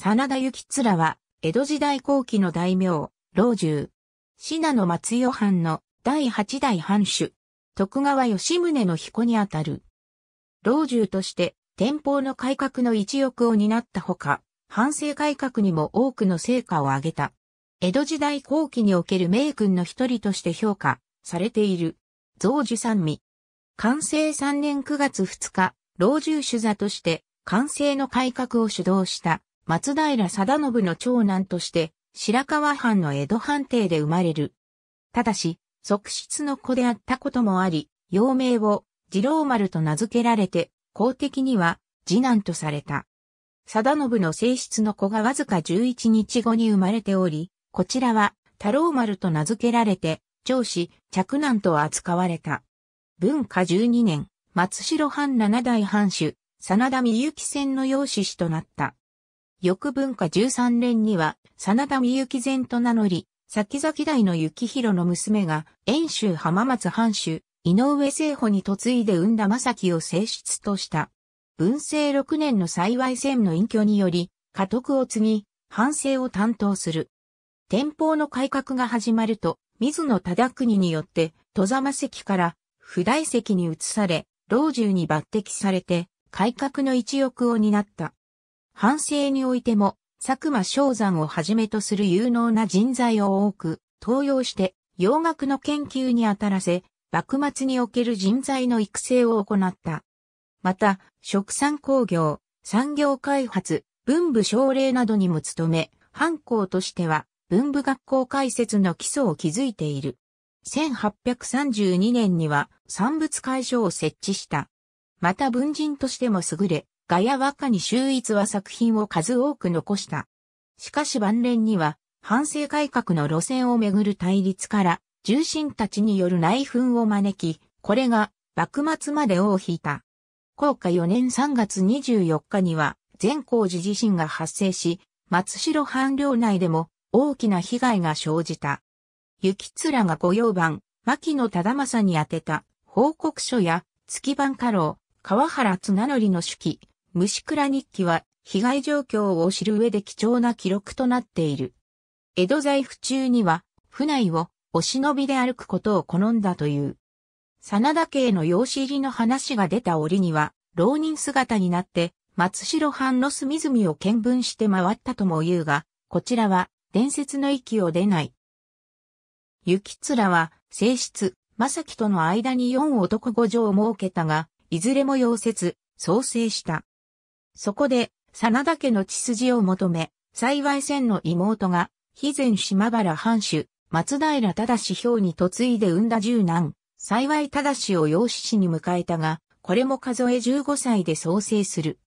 真田幸面は、江戸時代後期の大名、老中。信濃松代藩の第8代藩主。徳川吉宗の彦にあたる。老中として、天保の改革の一翼を担ったほか、藩政改革にも多くの成果を挙げた。江戸時代後期における名君の一人として評価されている。増寿三味。寛政3年9月2日、老中主座として、寛政の改革を主導した、松平定信の長男として、白河藩の江戸藩邸で生まれる。ただし、側室の子であったこともあり、幼名を次郎丸と名付けられて、公的には次男とされた。定信の正室の子がわずか11日後に生まれており、こちらは太郎丸と名付けられて、長子、嫡男と扱われた。文化12年、松代藩7代藩主、真田幸前の養子となった。翌文化13年には、真田幸前と名乗り、先々代の幸宏の娘が、遠州浜松藩主、井上正保に嫁いで産んだ正樹を正室とした。文政6年の幸遷の隠居により、家督を継ぎ、藩政を担当する。天保の改革が始まると、水野忠邦によって、外様席から、譜代席に移され、老中に抜擢されて、改革の一翼を担った。藩政においても、佐久間象山をはじめとする有能な人材を多く登用して洋楽の研究に当たらせ、幕末における人材の育成を行った。また、殖産興業、産業開発、文武奨励などにも努め、藩校としては文武学校開設の基礎を築いている。1832年には産物会所を設置した。また文人としても優れ、画や和歌に秀逸は作品を数多く残した。しかし晩年には、藩政改革の路線をめぐる対立から、重臣たちによる内紛を招き、これが幕末まで尾を引いた。弘化4年3月24日には、善光寺地震が発生し、松代藩領内でも大きな被害が生じた。幸面が御用番、牧野忠政に宛てた報告書や、月番家老、河原綱則の手記、虫倉日記は被害状況を知る上で貴重な記録となっている。江戸在府中には、府内をお忍びで歩くことを好んだという。真田家への養子入りの話が出た折には、浪人姿になって、松代藩の隅々を見聞して回ったとも言うが、こちらは伝説の域を出ない。幸面は、正室、正樹との間に4男5女を設けたが、いずれも夭折、早世した。そこで、真田家の血筋を求め、幸遷の妹が、肥前島原藩主、松平忠兵に嫁いで産んだ十男、幸忠を養子氏に迎えたが、これも数え15歳で早世する。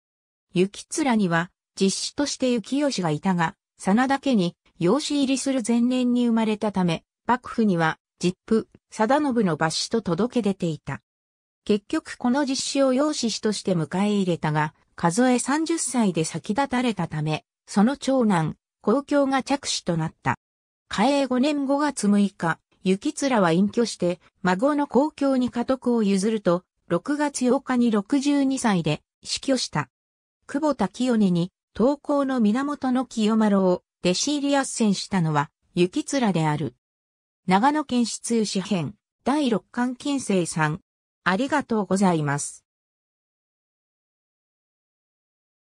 幸面には、実子として幸義がいたが、真田家に養子入りする前年に生まれたため、幕府には、実父、定信の罰子と届け出ていた。結局この実子を養子として迎え入れたが、数え30歳で先立たれたため、その長男、幸興が嫡子となった。嘉永5年5月6日、幸面は隠居して、孫の幸興に家督を譲ると、6月8日に62歳で死去した。久保田清音に、刀工の源の清丸を弟子入り斡旋したのは、幸面である。長野県史通志編、第6巻近世3。ありがとうございます。